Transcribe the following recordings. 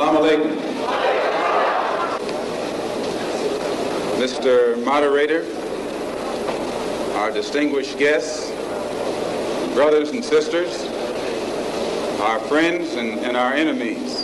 Assalamu alaikum. Mr. Moderator, our distinguished guests, brothers and sisters, our friends and our enemies.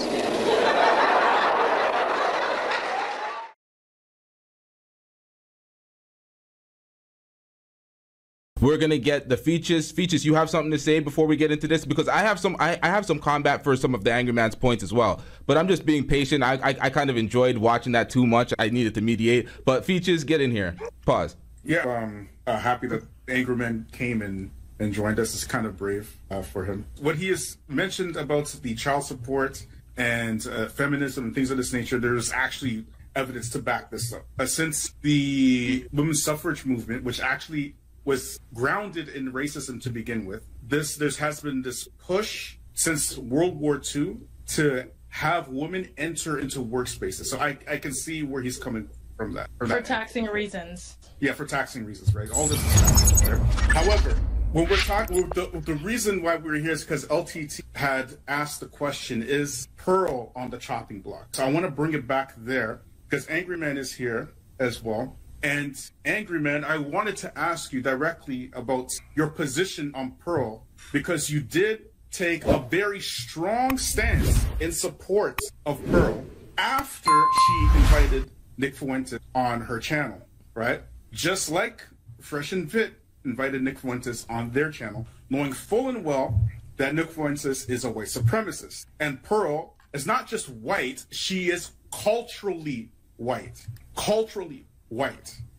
We're gonna get the Feachaz. Feachaz, you have something to say before we get into this? Because I have some I have some combat for some of the angry man's points as well. But I'm just being patient. I kind of enjoyed watching that too much. I needed to mediate. But Feachaz, get in here. Pause. Yeah, I'm happy that angry man came and joined us. It's kind of brave for him. What he has mentioned about the child support and feminism and things of this nature, there's actually evidence to back this up. Since the women's suffrage movement, which actually was grounded in racism to begin with. There has been this push since World War II to have women enter into workspaces. So I can see where he's coming from that. Taxing reasons. Yeah, for taxing reasons, right? All this is taxing, right? However, when we're talking, the reason why we're here is because LTT had asked the question, is Pearl on the chopping block? So I want to bring it back there because Angry Man is here as well. And Angry Man, I wanted to ask you directly about your position on Pearl, because you did take a very strong stance in support of Pearl after she invited Nick Fuentes on her channel, right? Just like Fresh and Fit invited Nick Fuentes on their channel, knowing full and well that Nick Fuentes is a white supremacist. And Pearl is not just white, she is culturally white,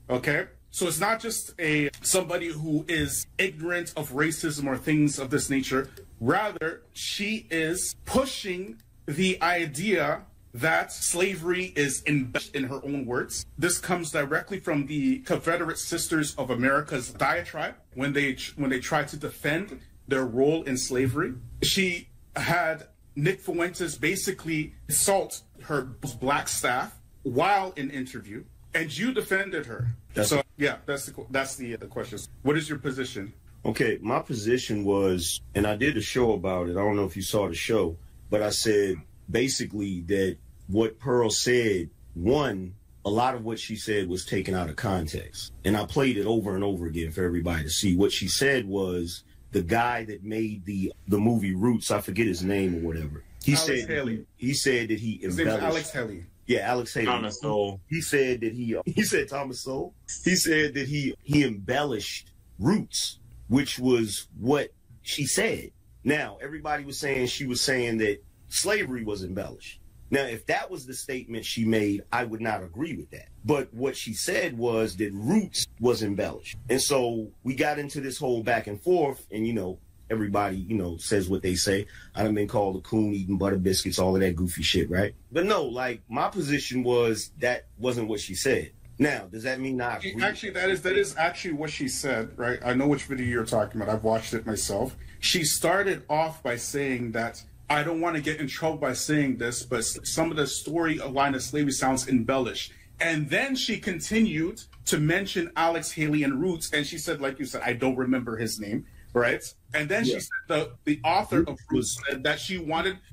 okay? So it's not just somebody who is ignorant of racism or things of this nature. Rather, she is pushing the idea that slavery is embedded, in her own words. This comes directly from the Confederate Sisters of America's diatribe when they tried to defend their role in slavery. She had Nick Fuentes basically insult her black staff while in interview. And you defended her. That's the question. What is your position? Okay, my position was, and I did a show about it. I don't know if you saw the show, but I said basically that what Pearl said, one, a lot of what she said was taken out of context. And I played it over and over again for everybody to see. What she said was the guy that made the movie Roots, I forget his name or whatever. He said that he embellished. His name is Alex Haley. Yeah, Alex Haley. Thomas Sowell. He said that he said Thomas Sowell. He said that he embellished Roots, which was what she said. Now, everybody was saying she was saying that slavery was embellished. Now, if that was the statement she made, I would not agree with that. But what she said was that Roots was embellished. And so we got into this whole back and forth, and, you know, everybody, you know, says what they say. I done been called a coon eating butter biscuits, all of that goofy shit, right? But no, like, my position was that wasn't what she said. Now, does that mean I agree? Actually, that is actually what she said, right? I know which video you're talking about. I've watched it myself. She started off by saying that, I don't want to get in trouble by saying this, but some of the storyline of slavery sounds embellished. And then she continued to mention Alex Haley and Roots, and she said, like you said, I don't remember his name. Right, and then she said the author of Roots said that he wanted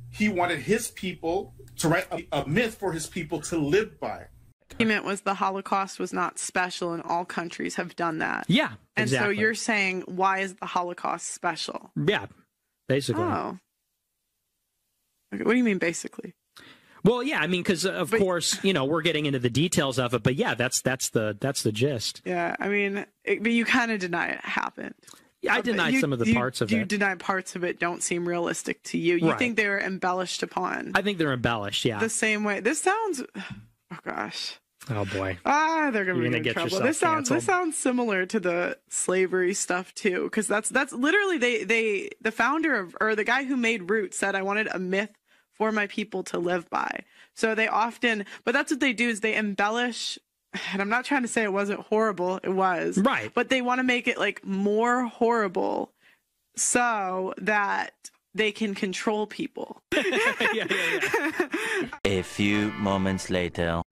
his people to write a myth for his people to live by. The argument was the Holocaust was not special, and all countries have done that. Yeah, and exactly. So you're saying, why is the Holocaust special? Yeah, basically. Oh, okay, what do you mean basically? Well, yeah, I mean, because of course, you know, we're getting into the details of it, but yeah, that's the gist. Yeah, I mean, but you kind of deny it happened. I denied some of the parts of it. You denied parts of it don't seem realistic to you. You think they're embellished upon. I think they're embellished, yeah. The same way. This sounds... Oh, gosh. Oh, boy. Ah, they're going to be in trouble. This sounds similar to the slavery stuff, too, because that's literally... The founder of... Or the guy who made Roots said, I wanted a myth for my people to live by. So they often... But that's what they do, is they embellish... And I'm not trying to say it wasn't horrible. It was. Right. But they want to make it like more horrible so that they can control people. Yeah. A few moments later.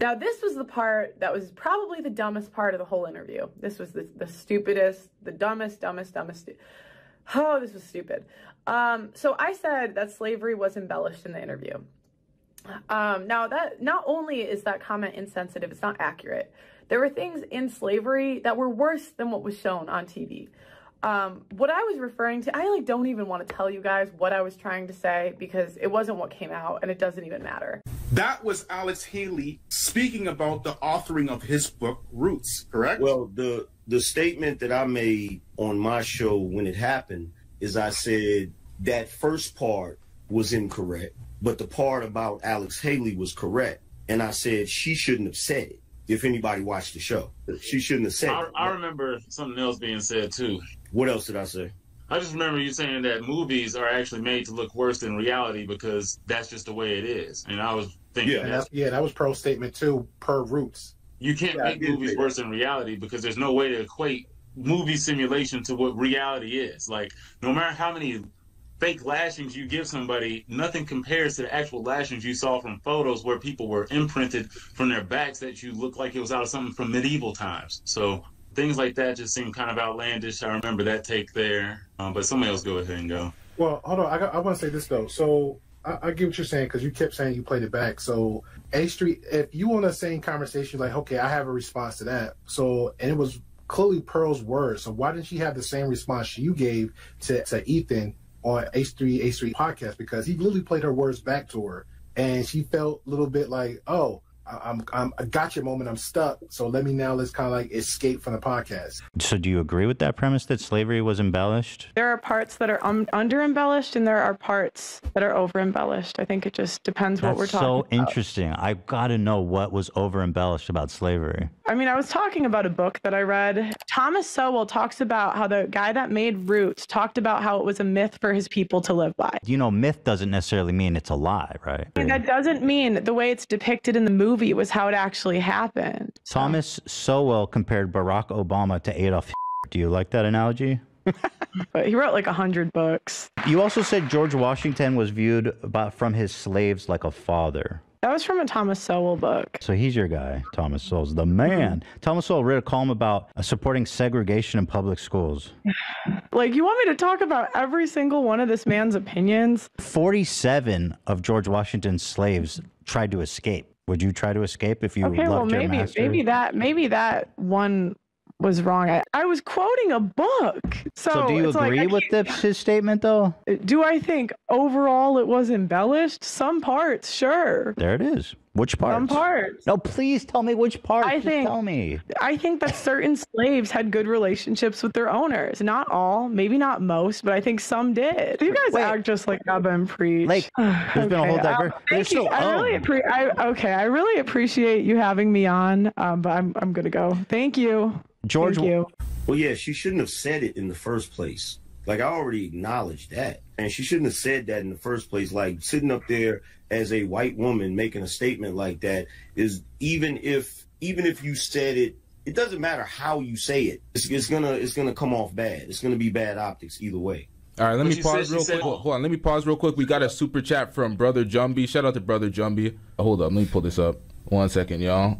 Now, this was the part that was probably the dumbest part of the whole interview. This was the stupidest, the dumbest. Oh, this was stupid. So I said that slavery was embellished in the interview. Now, that not only is that comment insensitive, it's not accurate. There were things in slavery that were worse than what was shown on TV. What I was referring to, I don't even want to tell you guys what I was trying to say because it wasn't what came out and it doesn't even matter. That was Alex Haley speaking about the authoring of his book, Roots, correct? Well, the statement that I made on my show when it happened is I said that first part was incorrect, but the part about Alex Haley was correct. And I said she shouldn't have said it. If anybody watched the show, she shouldn't have said it. I remember something else being said, too. What else did I say? I just remember you saying that movies are actually made to look worse than reality because that's just the way it is. And I was thinking, that was Pearl's statement, too, per Roots. You can't make movies worse than reality because there's no way to equate movie simulation to what reality is. Like, no matter how many fake lashings you give somebody, nothing compares to the actual lashings you saw from photos where people were imprinted from their backs that you look like it was out of something from medieval times. So things like that just seem kind of outlandish. I remember that take there, but somebody else go ahead and go. Well, hold on. I want to say this, though. So I get what you're saying because you kept saying you played it back. So H3, if you on the same conversation, like, okay, I have a response to that. So, and it was clearly Pearl's words. So why didn't she have the same response you gave to Ethan on H3H3 podcast? Because he literally played her words back to her, and she felt a little bit like, oh, I got your moment, I'm stuck, so let's kind of like escape from the podcast. So do you agree with that premise that slavery was embellished? There are parts that are under embellished and there are parts that are over embellished. I think it just depends what we're talking about. That's so interesting. I've got to know what was over embellished about slavery. I mean, I was talking about a book that I read. Thomas Sowell talks about how the guy that made Roots talked about how it was a myth for his people to live by. You know, myth doesn't necessarily mean it's a lie, right? And that doesn't mean the way it's depicted in the movie was how it actually happened. Thomas Sowell compared Barack Obama to Adolf Hitler. Do you like that analogy? But he wrote like 100 books. You also said George Washington was viewed from his slaves like a father. That was from a Thomas Sowell book. So he's your guy, Thomas Sowell's the man. Thomas Sowell wrote a column about supporting segregation in public schools. Like, you want me to talk about every single one of this man's opinions? 47 of George Washington's slaves tried to escape. Would you try to escape if you loved your master? Okay, well, maybe that one was wrong. I was quoting a book. So do you agree with his statement, though? Do I think overall it was embellished? Some parts, sure. There it is. Which parts? Some parts. No, please tell me which parts. Tell me. I think that certain slaves had good relationships with their owners. Not all, maybe not most, but I think some did. You guys act just like Abba and Preach. Like, there's been a whole diverse. I really appreciate you having me on, but I'm gonna go. Thank you, George. Thank you. Well, yeah, she shouldn't have said it in the first place. Like, I already acknowledged that. And she shouldn't have said that in the first place. Like, sitting up there as a white woman making a statement like that is, even if you said it, it doesn't matter how you say it. It's gonna come off bad. It's gonna be bad optics either way. All right, let me pause real quick. Hold on, let me pause real quick. We got a super chat from Brother Jumbie. Shout out to Brother Jumbie. Oh, hold up, let me pull this up. 1 second, y'all.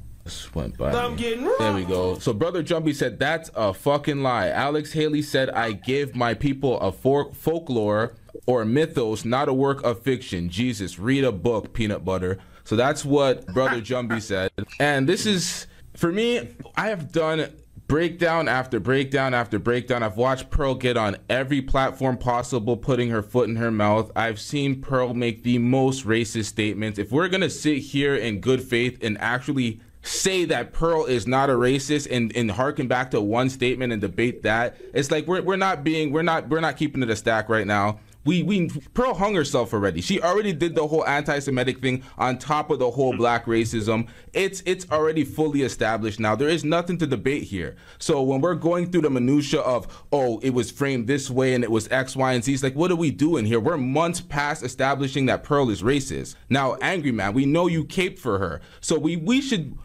Went by there we go. So Brother Jumbie said that's a fucking lie. Alex Haley said I give my people a folklore or mythos, not a work of fiction. Jesus, read a book, peanut butter. So that's what Brother Jumbie said. And this is, for me, I have done breakdown after breakdown after breakdown. I've watched Pearl get on every platform possible, putting her foot in her mouth. I've seen Pearl make the most racist statements. If we're gonna sit here in good faith and actually say that Pearl is not a racist and harken back to one statement and debate that, it's like we're not keeping it a stack right now. Pearl hung herself already. She already did the whole anti-Semitic thing on top of the whole black racism. It's already fully established now. There is nothing to debate here. So when we're going through the minutia of, oh, it was framed this way and it was X, Y, and Z, it's like, what are we doing here? We're months past establishing that Pearl is racist. Now, Angry Man, we know you caped for her. So we should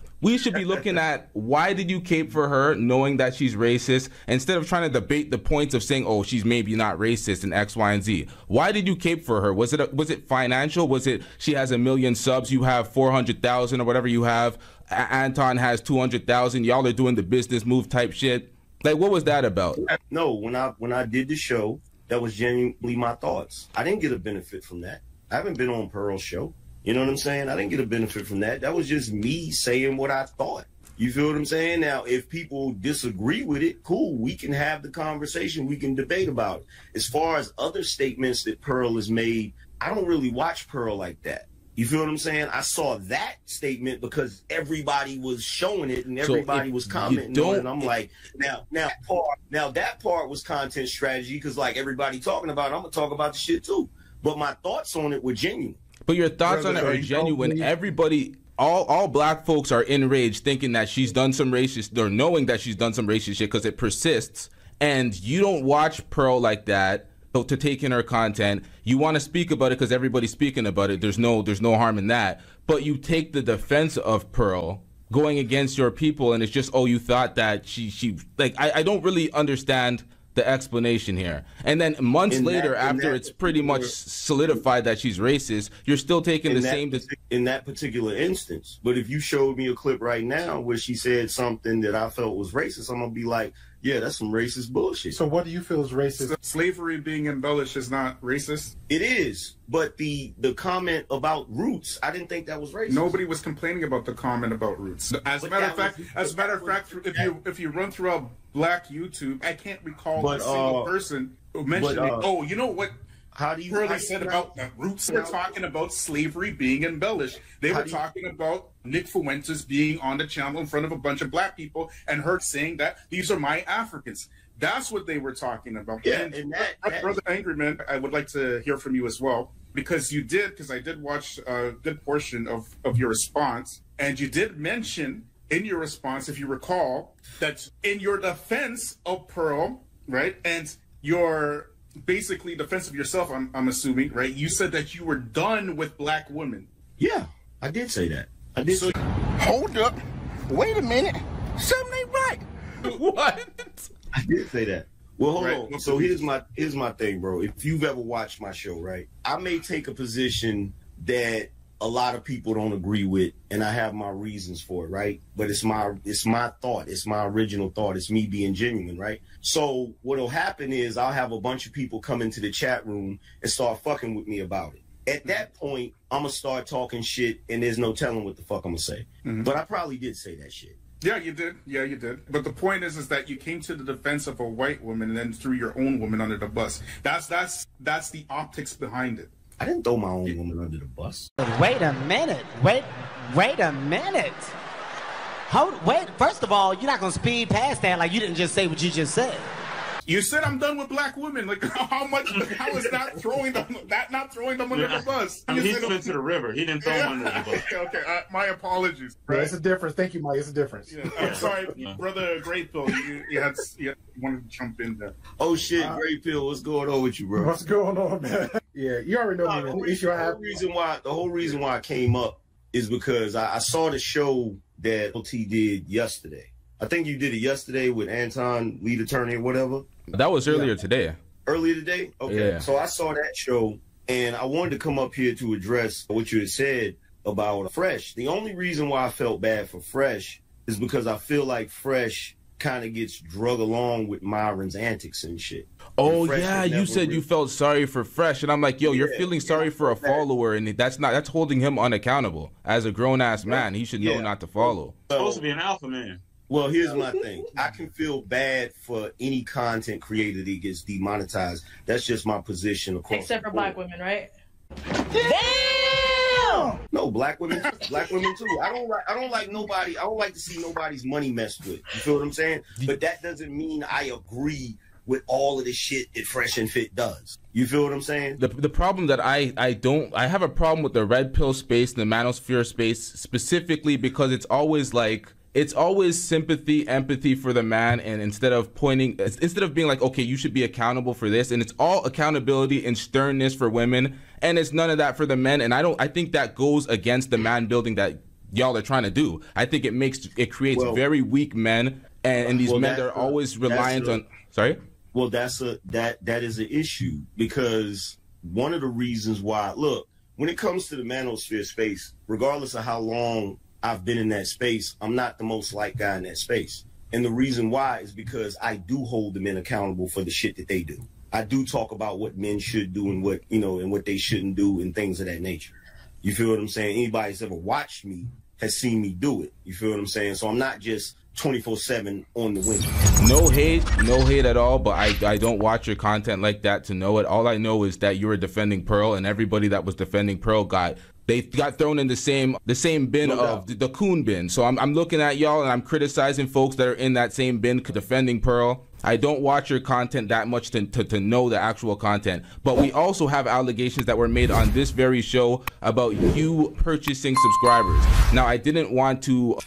be looking at, why did you cape for her knowing that she's racist, instead of trying to debate the points of saying, oh, she's maybe not racist and X, Y, and Z. Why did you cape for her? Was it financial? Was it she has 1 million subs, you have 400,000 or whatever you have, Anton has 200,000, y'all are doing the business move type shit? Like, what was that about? No, when I did the show, that was genuinely my thoughts. I didn't get a benefit from that. I haven't been on Pearl's show. You know what I'm saying? I didn't get a benefit from that. That was just me saying what I thought. You feel what I'm saying? Now, if people disagree with it, cool. We can have the conversation. We can debate about it. As far as other statements that Pearl has made, I don't really watch Pearl like that. You feel what I'm saying? I saw that statement because everybody was showing it and everybody was commenting on it. And I'm like, now that part was content strategy because like everybody talking about it, I'm going to talk about the shit too. But my thoughts on it were genuine. But your thoughts on it are genuine. Everybody... All black folks are enraged thinking that she's done some racist or knowing that she's done some racist shit because it persists. And you don't watch Pearl like that to take in her content. You want to speak about it because everybody's speaking about it. There's no harm in that. But you take the defense of Pearl going against your people and it's just, oh, you thought that she like I don't really understand the explanation here. And then months later, after it's pretty much solidified that she's racist, you're still taking the same in that particular instance. But if you showed me a clip right now where she said something that I felt was racist, I'm gonna be like, yeah, that's some racist bullshit. So what do you feel is racist? So slavery being embellished is not racist? It is, but the comment about roots, I didn't think that was racist. Nobody was complaining about the comment about roots. As a matter of fact, if you run through a black YouTube, I can't recall a single person mentioning, oh, you know what Pearly said about the roots? They were talking about slavery being embellished. They were talking about Nick Fuentes being on the channel in front of a bunch of black people and her saying that these are my Africans. That's what they were talking about. Yeah, and Brother Angryman, I would like to hear from you as well, because you did, because I did watch a good portion of your response, and you did mention in your response, if you recall, that in your defense of Pearl, right, and your basically defense of yourself, I'm assuming, right, you said that you were done with black women. Yeah, I did say that. I did. So, hold up. Wait a minute. Something ain't right. What? I did say that. Well, hold on. Right. So here's my thing, bro. If you've ever watched my show, right, I may take a position that a lot of people don't agree with, and I have my reasons for it, right? But it's my thought. It's my original thought. It's me being genuine, right? So what'll happen is I'll have a bunch of people come into the chat room and start fucking with me about it. At that point, I'm going to start talking shit, and there's no telling what the fuck I'm going to say. Mm-hmm. But I probably did say that shit. Yeah, you did. Yeah, you did. But the point is that you came to the defense of a white woman and then threw your own woman under the bus. That's the optics behind it. I didn't throw my own woman under the bus. Wait a minute. Wait a minute. Wait. First of all, you're not going to speed past that like you didn't just say what you just said. You said I'm done with black women. Like how is that not throwing them under the bus? He slid into the river. He didn't throw them under the bus. Okay, my apologies. Right? Yeah, it's a difference. Thank you, Mike. It's a difference. Yeah. I'm sorry, Brother Great Pill. You wanted to jump in there. Oh shit, Great Pill, what's going on with you, bro? What's going on, man? Yeah, you already know the whole reason why I came up is because I saw the show that LT did yesterday. I think you did it yesterday with Anton, lead attorney or whatever. That was earlier today. Earlier today? Okay. Yeah. So I saw that show, and I wanted to come up here to address what you had said about Fresh. The only reason why I felt bad for Fresh is because I feel like Fresh kind of gets drug along with Myron's antics and shit. Oh, and yeah, you said you felt sorry for Fresh, and I'm like, yo, you're feeling sorry for a follower, and that's holding him unaccountable. As a grown-ass man, he should know not to follow. He's supposed to be an alpha man. Well, here's my thing. I can feel bad for any content creator that gets demonetized. That's just my position. Except for black women, right? Damn! No, black women too. I don't like to see nobody's money messed with. You feel what I'm saying? But that doesn't mean I agree with all of the shit that Fresh and Fit does. You feel what I'm saying? The problem that I have a problem with the red pill space, the manosphere space, specifically because it's always like, it's always sympathy, empathy for the man, and instead of being like, okay, you should be accountable for this, and it's all accountability and sternness for women, and it's none of that for the men, and I think that goes against the man building that y'all are trying to do. I think it creates very weak men, and these men that are always reliant on, sorry? Well, that is an issue, because one of the reasons why, look, when it comes to the manosphere space, regardless of how long I've been in that space, I'm not the most liked guy in that space. And the reason why is because I do hold the men accountable for the shit that they do. I do talk about what men should do and what, you know, and what they shouldn't do and things of that nature. You feel what I'm saying? Anybody that's ever watched me has seen me do it. You feel what I'm saying? So I'm not just 24/7 on the women. No hate at all, but I don't watch your content like that to know it. All I know is that you were defending Pearl, and everybody that was defending Pearl got thrown in the same bin of the coon bin. So I'm looking at y'all and I'm criticizing folks that are in that same bin defending Pearl. I don't watch your content that much to know the actual content. But we also have allegations that were made on this very show about you purchasing subscribers. Now, I didn't want to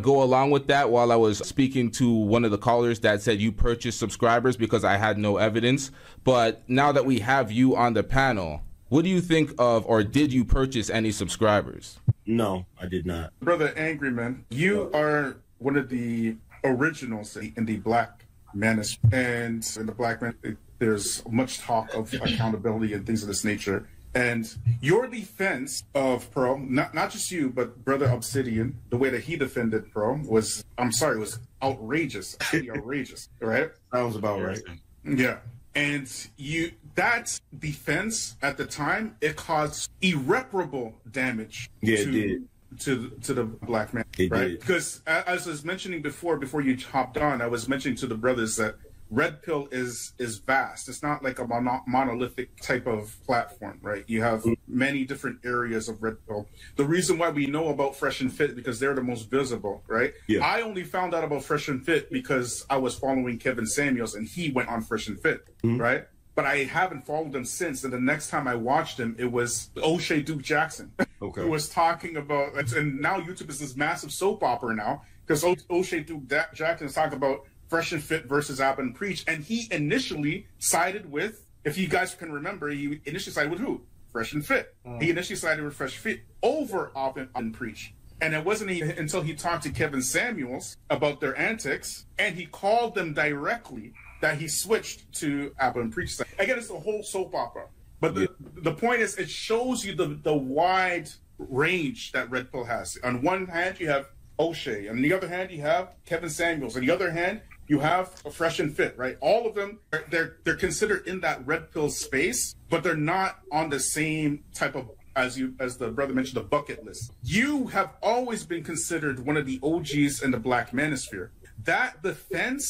go along with that while I was speaking to one of the callers that said you purchased subscribers because I had no evidence. But now that we have you on the panel, what do you think of, or did you purchase any subscribers? No, I did not. Brother Angryman, you are one of the originals in the Black Management, and in the Black man, there's much talk of accountability and things of this nature. And your defense of Pearl, not just you, but Brother Obsidian, the way that he defended Pearl was, I'm sorry, it was outrageous, outrageous, right? Sounds about right. Yeah, and you, that defense at the time, it caused irreparable damage. Yeah, it did. To the Black man, right? Because as I was mentioning before you hopped on, I was mentioning to the brothers that Red Pill is vast. It's not like a monolithic type of platform, right? You have many different areas of Red Pill. The reason why we know about Fresh and Fit because they're the most visible, right? Yeah. I only found out about Fresh and Fit because I was following Kevin Samuels and he went on Fresh and Fit, right? But I haven't followed him since. And the next time I watched him, it was O'Shea Duke Jackson, who was talking about, and now YouTube is this massive soap opera now, because O'Shea Duke Jackson is talking about Fresh and Fit versus Abba and Preach. And he initially sided with, if you guys can remember, he initially sided with who? Fresh and Fit. He initially sided with Fresh Fit over Abba and Preach. And it wasn't even until he talked to Kevin Samuels about their antics, and he called them directly, that he switched to Abba and Preach. Again, it's a whole soap opera. But the point is, it shows you the wide range that Red Pill has. On one hand, you have O'Shea. On the other hand, you have Kevin Samuels. On the other hand, you have Fresh and Fit, right? All of them, they're considered in that Red Pill space, but they're not on the same type of, as the brother mentioned, the bucket list. You have always been considered one of the OGs in the Black manosphere. That defense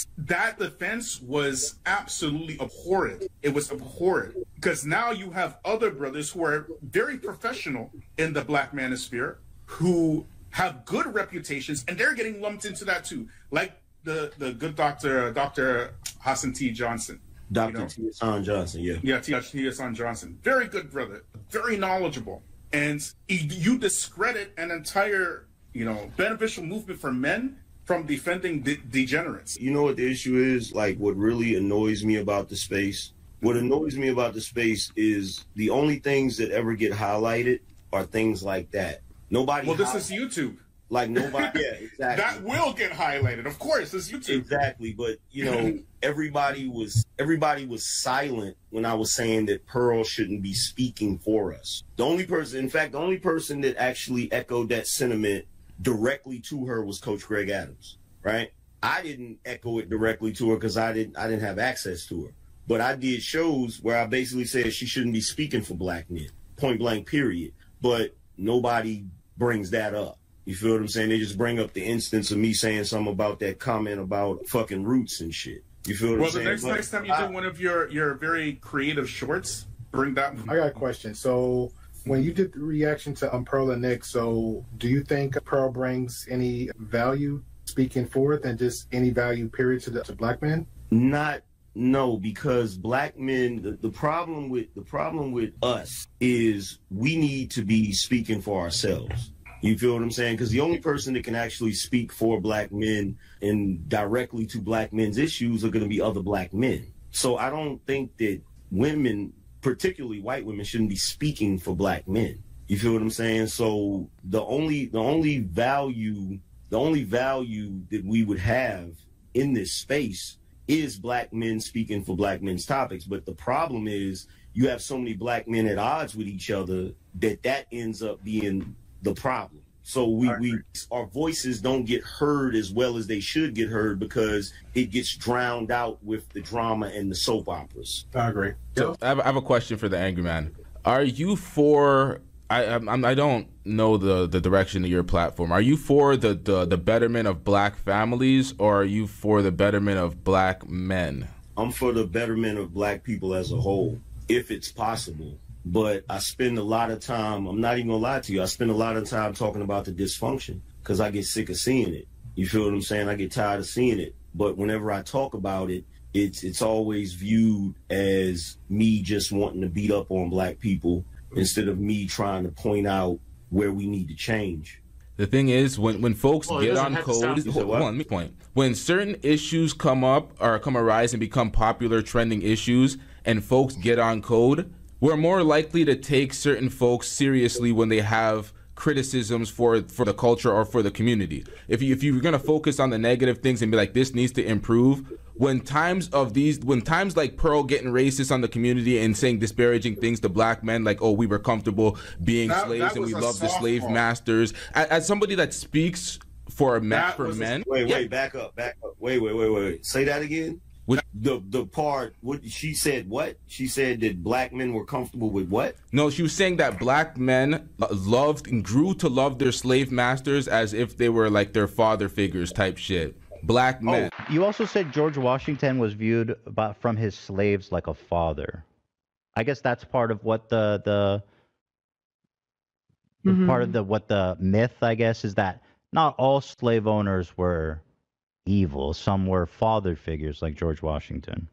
was absolutely abhorrent. It was abhorrent because now you have other brothers who are very professional in the Black manosphere who have good reputations, and they're getting lumped into that too. Like the good doctor, Dr. Hassan T Johnson. Dr. Hassan Johnson, yeah. Yeah, T. Hassan Johnson. Very good brother, very knowledgeable. And you discredit an entire, you know, beneficial movement for men from defending degenerates. You know what the issue is? Like, what really annoys me about the space? What annoys me about the space is the only things that ever get highlighted are things like that. Nobody. Well, this is YouTube. Like, nobody. Yeah, exactly. That will get highlighted, of course. This is YouTube. Exactly, but you know, everybody was silent when I was saying that Pearl shouldn't be speaking for us. The only person, in fact, the only person that actually echoed that sentiment directly to her was Coach Greg Adams, right? I didn't echo it directly to her because I didn't have access to her. But I did shows where I basically said she shouldn't be speaking for Black men, point blank, period. But nobody brings that up. You feel what I'm saying? They just bring up the instance of me saying something about that comment about fucking roots and shit. You feel what I'm saying? Well, the next time you do one of your very creative shorts, bring that one. I got a question. So when you did the reaction to Pearl and Nick, so do you think Pearl brings any value speaking forth and just any value period to Black men? No, because Black men, the problem with us is we need to be speaking for ourselves. You feel what I'm saying? Because the only person that can actually speak for Black men and directly to Black men's issues are going to be other Black men. So I don't think that women, particularly white women, shouldn't be speaking for Black men. You feel what I'm saying? So the only value that we would have in this space is Black men speaking for Black men's topics. But the problem is you have so many Black men at odds with each other that ends up being the problem. So our voices don't get heard as well as they should get heard because it gets drowned out with the drama and the soap operas. I agree. So I have a question for the angry man. Are you for, I don't know the direction of your platform. Are you for the betterment of black families, or are you for the betterment of black men? I'm for the betterment of black people as a whole, if it's possible. But I spend a lot of time, I'm not even gonna lie to you, I spend a lot of time talking about the dysfunction because I get sick of seeing it. You feel what I'm saying? I get tired of seeing it. But whenever I talk about it, it's always viewed as me just wanting to beat up on black people instead of me trying to point out where we need to change. The thing is, when folks get on code, when certain issues come up or arise and become popular trending issues and folks get on code, we're more likely to take certain folks seriously when they have criticisms for the culture or for the community. If you're gonna focus on the negative things and be like, this needs to improve, when times like Pearl getting racist on the community and saying disparaging things to black men, like, oh, we were comfortable being slaves and we loved the slave masters. As somebody that speaks for men. Wait, back up. Say that again. The part, what she said, what? She said that black men were comfortable with what? No, she was saying that black men loved and grew to love their slave masters as if they were like their father figures type shit. Black men. Oh. You also said George Washington was viewed from his slaves like a father. I guess that's part of what the myth, I guess, is that not all slave owners were evil. Some were father figures like George Washington.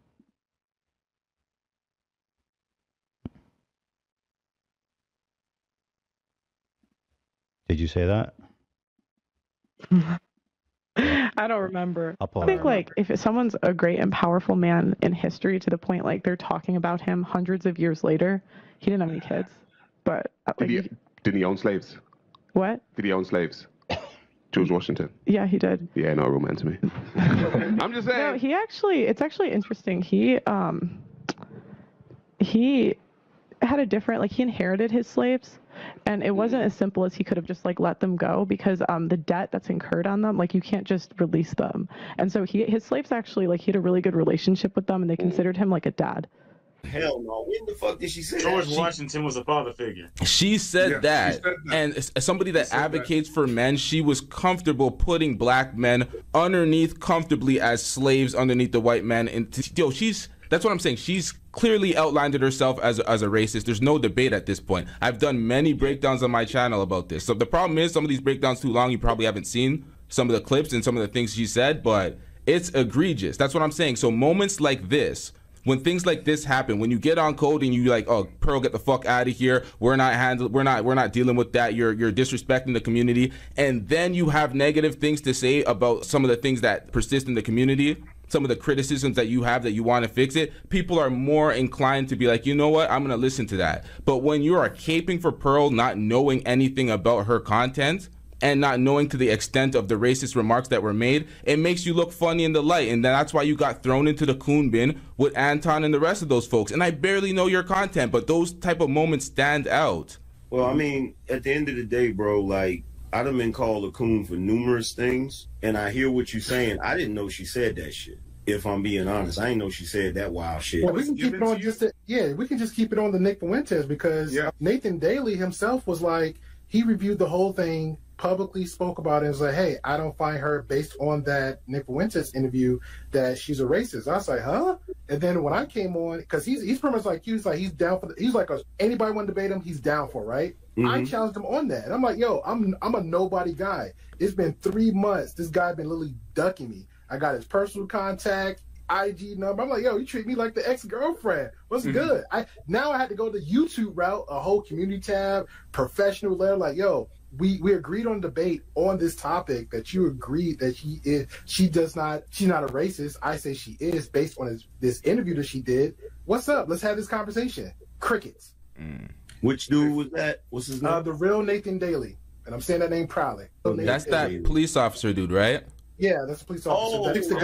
Did you say that? I don't remember. I think like if someone's a great and powerful man in history to the point like they're talking about him hundreds of years later, he didn't have any kids, but didn't he own slaves? What? Did he own slaves? George Washington. Yeah, he did. Yeah, not a real man to me. I'm just saying. No, he actually, it's actually interesting. He had a different, like he inherited his slaves, and it wasn't as simple as he could have just like let them go because the debt that's incurred on them, like you can't just release them. And so his slaves actually, like he had a really good relationship with them and they considered him like a dad. Hell no! When the fuck did she say George Washington was a father figure? She said, she said that, and as somebody that advocates for men, she was comfortable putting black men underneath comfortably as slaves underneath the white men. And yo, that's what I'm saying. She's clearly outlined it herself as a racist. There's no debate at this point. I've done many breakdowns on my channel about this. So the problem is some of these breakdowns too long. You probably haven't seen some of the clips and some of the things she said, but it's egregious. That's what I'm saying. So moments like this. When things like this happen, when you get on code and you like, oh, Pearl, get the fuck out of here. We're not dealing with that. You're disrespecting the community. And then you have negative things to say about some of the things that persist in the community, some of the criticisms that you have that you want to fix it. People are more inclined to be like, you know what? I'm going to listen to that. But when you are caping for Pearl, not knowing anything about her content, and not knowing to the extent of the racist remarks that were made, it makes you look funny in the light. And that's why you got thrown into the coon bin with Anton and the rest of those folks. And I barely know your content, but those type of moments stand out. Well, I mean, at the end of the day, bro, like, I done been called a coon for numerous things, and I hear what you're saying. I didn't know she said that shit. If I'm being honest, I ain't know she said that wild shit. Well, we can keep it on just keep it on the Nick Fuentes because Nathan Daly himself was like, he reviewed the whole thing, publicly spoke about it and was like, hey, I don't find her based on that Nick Fuentes interview that she's a racist. I was like, huh? And then when I came on, because he's pretty much like you, he's down for the, he's like, anybody want to debate him, he's down for, right? I challenged him on that. And I'm like, yo, I'm a nobody guy. It's been 3 months. This guy been literally ducking me. I got his personal contact, IG number. I'm like, yo, you treat me like the ex-girlfriend. What's good? Now I had to go the YouTube route, a whole community tab, professional letter, like, yo, we agreed on debate on this topic that you agreed that she's not a racist. I say she is based on this interview that she did. What's up? Let's have this conversation. Crickets. Which dude was that? What's his name? The real Nathan Daly. And I'm saying that name proudly. That's that police officer dude, right? Yeah, that's the police officer.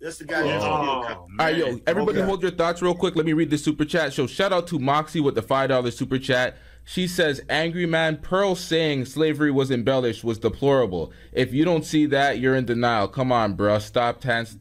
That's the guy. All right, yo, everybody hold your thoughts real quick. Let me read the super chat. So shout out to Moxie with the $5 super chat. She says, angry man, Pearl saying slavery was embellished was deplorable. If you don't see that, you're in denial. Come on, bro. Stop. That's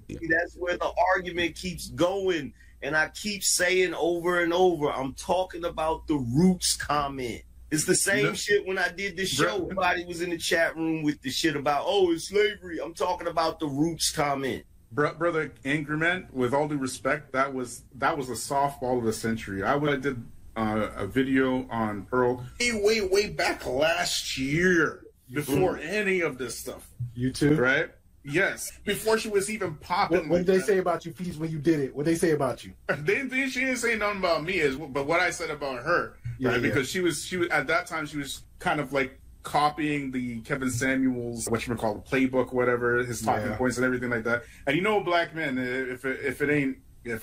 where the argument keeps going. And I keep saying over and over, I'm talking about the roots comment. It's the same shit when I did this show. Everybody was in the chat room with the shit about, oh, it's slavery. I'm talking about the roots comment. Brother Angry Man, with all due respect, that was a softball of the century. I did a video on Pearl way back last year, before any of this stuff. You too, right? Yes, before she was even popping. What did they say about you, please? When you did it, what they say about you? She didn't say nothing about me, but what I said about her, right? Because she was at that time, she was kind of like copying the Kevin Samuels, whatchamacallit, playbook, whatever, his talking points and everything like that. And you know, black men, if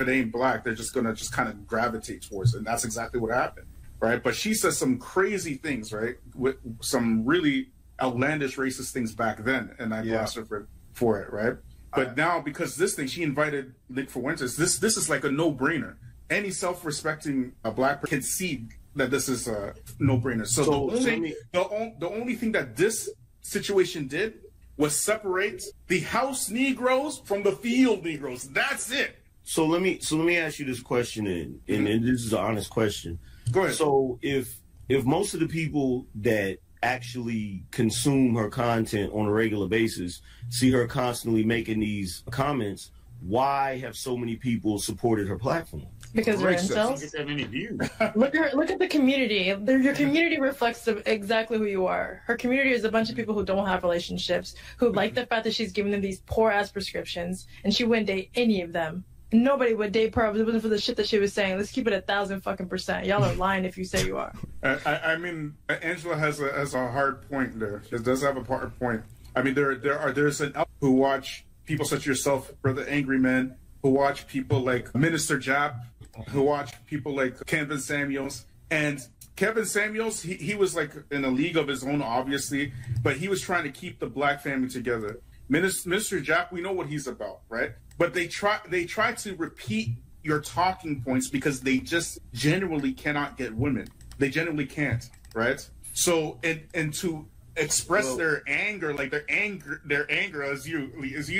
it ain't black, they're just gonna kind of gravitate towards it. And that's exactly what happened, right? But she says some crazy things, right? With some really outlandish racist things back then, and I lost her for it, right? But now, because this thing, she invited Nick Fuentes. This is like a no-brainer. Any self-respecting black person can see that this is a no-brainer. So the only thing that this situation did was separate the house Negroes from the field Negroes. That's it. So let me ask you this question, and this is an honest question. Go ahead. So if most of the people that actually consume her content on a regular basis see her constantly making these comments, why have so many people supported her platform? Because we're themselves. Look at the community. Your community reflects exactly who you are. Her community is a bunch of people who don't have relationships, who like the fact that she's giving them these poor-ass prescriptions, and she wouldn't date any of them. Nobody would date Pearl if it wasn't for the shit that she was saying. Let's keep it 1,000 fucking percent. Y'all are lying if you say you are. I mean, Angela has a hard point there. She does have a hard point. I mean, there's an element who watch people such as yourself, Brother Angry Man, who watch people like Minister Jap, who watch people like Kevin Samuels. And Kevin Samuels, he was like in a league of his own, obviously, but he was trying to keep the black family together. Minister Jap, we know what he's about, right? But they try to repeat your talking points because they just generally cannot get women. They generally can't, right? So and to express their anger, like their anger as you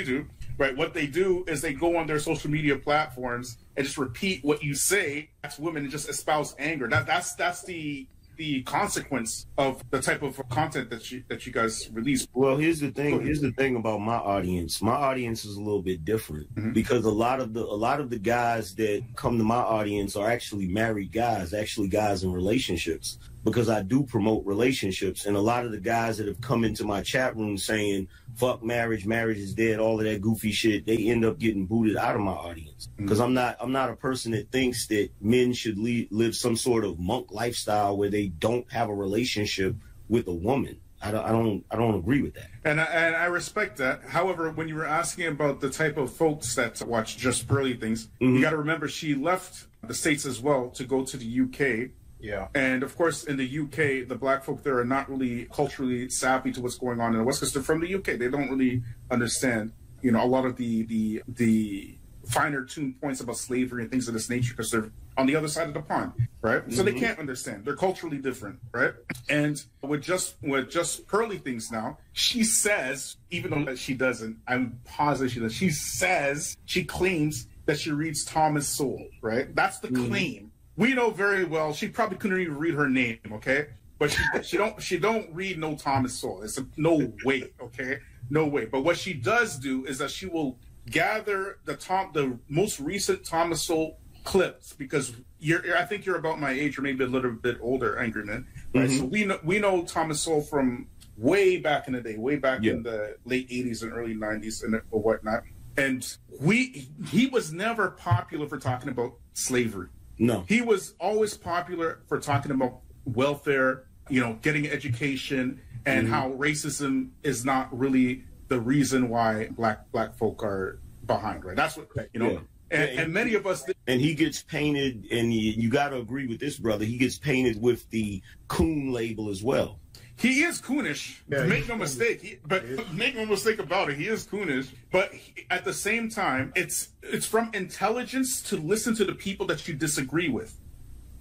do, right? What they do is they go on their social media platforms and just repeat what you say to women and just espouse anger. That's the consequence of the type of content that you guys release. Well, here's the thing. Here's the thing about my audience. My audience is a little bit different because a lot of the guys that come to my audience are actually married guys, actually guys in relationships, because I do promote relationships. And a lot of the guys that have come into my chat room saying, fuck marriage, marriage is dead, all of that goofy shit, they end up getting booted out of my audience. Because I'm not a person that thinks that men should live some sort of monk lifestyle where they don't have a relationship with a woman. I don't agree with that. And I respect that. However, when you were asking about the type of folks that watch Just Pearly Things, you got to remember she left the States as well to go to the UK. Yeah. And of course, in the UK, the black folk there are not really culturally savvy to what's going on in the West, because they're from the UK. They don't really understand, you know, a lot of the finer tuned points about slavery and things of this nature, because they're on the other side of the pond, right? So they can't understand. They're culturally different, right? And with just Pearly Things now, she says, even though she doesn't, I'm positive she does. She says, she claims that she reads Thomas Sowell, right? That's the claim. We know very well she probably couldn't even read her name, okay? But she don't read no Thomas Sowell. It's no way, okay? No way. But what she does do is that she will gather the most recent Thomas Sowell clips, because I think you're about my age or maybe a little bit older, Angry Man, right? So we know Thomas Sowell from way back in the day, way back in the late 80s and early 90s and whatnot. And he was never popular for talking about slavery. No, he was always popular for talking about welfare, you know, getting education, and how racism is not really the reason why black folk are behind, right? That's what, you know, and many of us. And he gets painted, and you got to agree with this, brother. He gets painted with the coon label as well. He is coonish. Yeah, make no mistake. Make no mistake about it. He is coonish. But at the same time, it's from intelligence to listen to the people that you disagree with.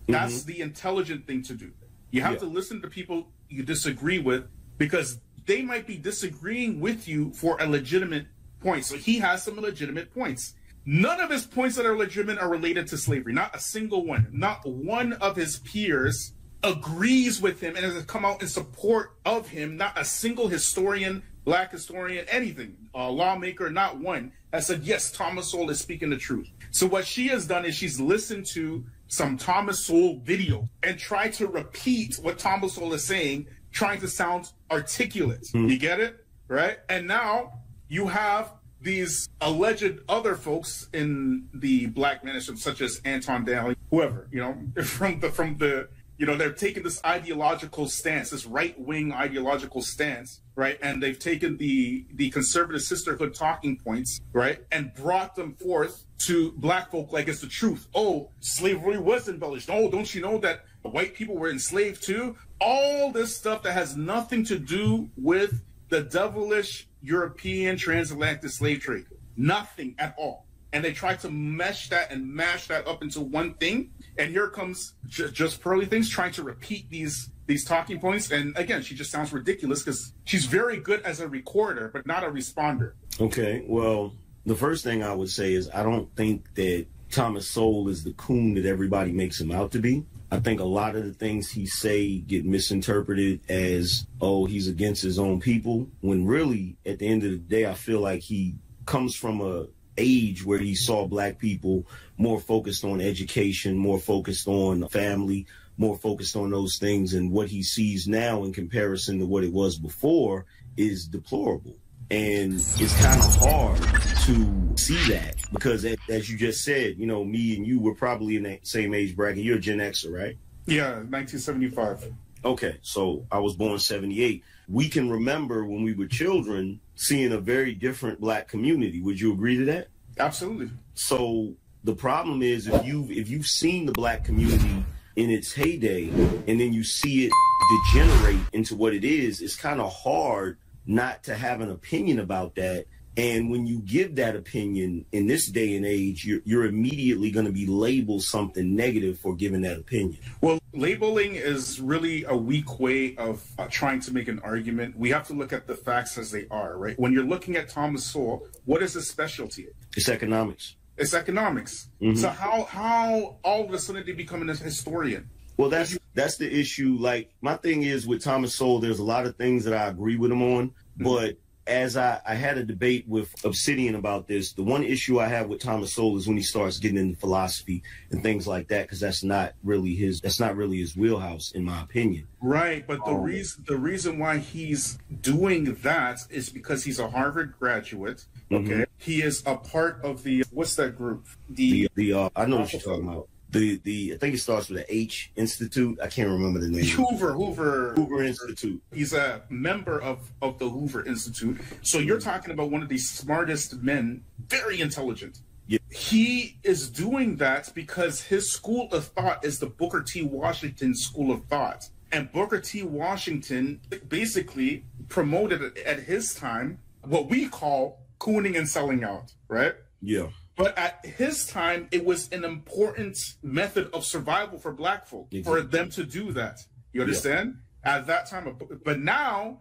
That's the intelligent thing to do. You have to listen to people you disagree with, because they might be disagreeing with you for a legitimate point. So he has some legitimate points. None of his points that are legitimate are related to slavery. Not a single one. Not one of his peers agrees with him and has come out in support of him. Not a single historian, black historian, anything, lawmaker, not one, has said, yes, Thomas Sowell is speaking the truth. So what she has done is she's listened to some Thomas Sowell video and tried to repeat what Thomas Sowell is saying, trying to sound articulate. You get it? Right? And now you have these alleged other folks in the black management, such as Anton Daly, whoever, you know, from the, you know, they're taking this ideological stance, this right-wing ideological stance, right? And they've taken the conservative sisterhood talking points, right? And brought them forth to black folk like it's the truth. Oh, slavery was embellished. Oh, don't you know that white people were enslaved too? All this stuff that has nothing to do with the devilish European transatlantic slave trade. Nothing at all. And they try to mesh that and mash that up into one thing. And here comes Just Pearly Things trying to repeat these talking points. And again, she just sounds ridiculous because she's very good as a recorder, but not a responder. Okay, well, the first thing I would say is I don't think that Thomas Sowell is the coon that everybody makes him out to be. I think a lot of the things he say get misinterpreted as, oh, he's against his own people, when really, at the end of the day, I feel like he comes from a age where he saw black people more focused on education, more focused on family, more focused on those things. And what he sees now in comparison to what it was before is deplorable. And it's kind of hard to see that because, as you just said, you know, me and you were probably in that same age bracket. You're a Gen Xer, right? Yeah, 1975. Okay, so I was born 78. We can remember when we were children seeing a very different black community. Would you agree to that? Absolutely. So the problem is if you've seen the black community in its heyday and then you see it degenerate into what it is, it's kind of hard not to have an opinion about that. And when you give that opinion in this day and age, you're immediately going to be labeled something negative for giving that opinion. Well, labeling is really a weak way of trying to make an argument. We have to look at the facts as they are, right? When you're looking at Thomas Sowell, what is his specialty? It's economics. It's economics. Mm-hmm. So how all of a sudden did he become a historian? Well, that's the issue. Like, my thing is with Thomas Sowell, there's a lot of things that I agree with him on, mm-hmm. but as I had a debate with Obsidian about this, the one issue I have with Thomas Sowell is when he starts getting into philosophy and things like that, because that's not really his wheelhouse, in my opinion. Right, but the reason why he's doing that is because he's a Harvard graduate. Okay, mm-hmm. He is a part of the, what's that group? The I know what you're talking about. I think it starts with the H Institute. I can't remember the name. Hoover Institute. He's a member of the Hoover Institute. So you're talking about one of the smartest men, very intelligent. Yeah. He is doing that because his school of thought is the Booker T. Washington school of thought. And Booker T. Washington basically promoted at his time what we call cooning and selling out, right? Yeah. But at his time, it was an important method of survival for black folk, for them to do that. You understand? Yeah. At that time. But now,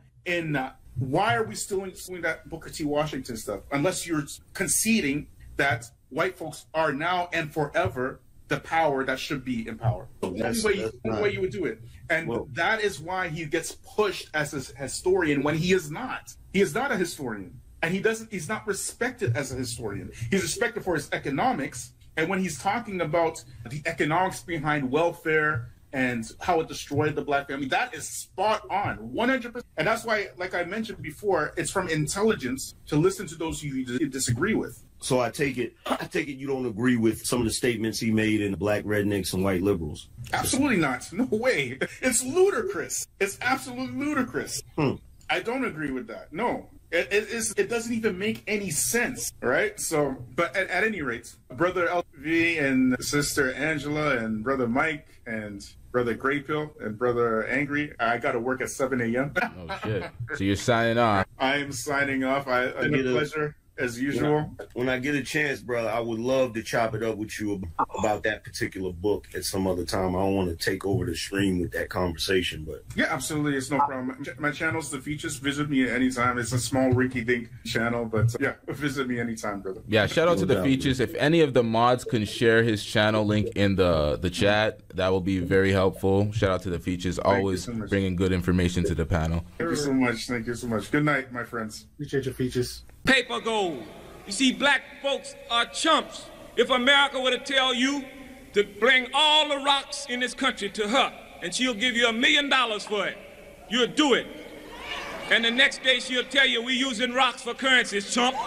why are we still doing that Booker T. Washington stuff? Unless you're conceding that white folks are now and forever the power that should be in power. The only way you would do it. And that is why he gets pushed as a historian when he is not. He is not a historian. And he's not respected as a historian. He's respected for his economics. And when he's talking about the economics behind welfare and how it destroyed the black family, that is spot on, 100%. And that's why, like I mentioned before, it's from intelligence to listen to those you disagree with. So I take it you don't agree with some of the statements he made in Black Rednecks and White Liberals. Absolutely not. No way. It's ludicrous. It's absolutely ludicrous. I don't agree with that. No. It doesn't even make any sense, right? So, but at any rate, Brother LV and Sister Angela and Brother Mike and Brother Gray Pill and Brother Angry, I got to work at 7 a.m. Oh, shit. So you're signing off. I am signing off. It's been a pleasure. as usual. When I get a chance, brother, I would love to chop it up with you about that particular book at some other time. I don't want to take over the stream with that conversation, but yeah, absolutely, it's no problem. My channel's The Feachaz. Visit me at any time. It's a small rinky dink channel, but yeah, visit me anytime, brother. Yeah, shout out to The Feachaz. If any of the mods can share his channel link in the chat, that will be very helpful. Shout out to The Feachaz, always bringing good information to the panel. Thank you so much. Thank you so much. Good night, my friends. Appreciate your Feachaz. Paper gold. You see, black folks are chumps. If America were to tell you to bring all the rocks in this country to her, and she'll give you $1 million for it, you'll do it. And the next day she'll tell you we're using rocks for currencies, chump.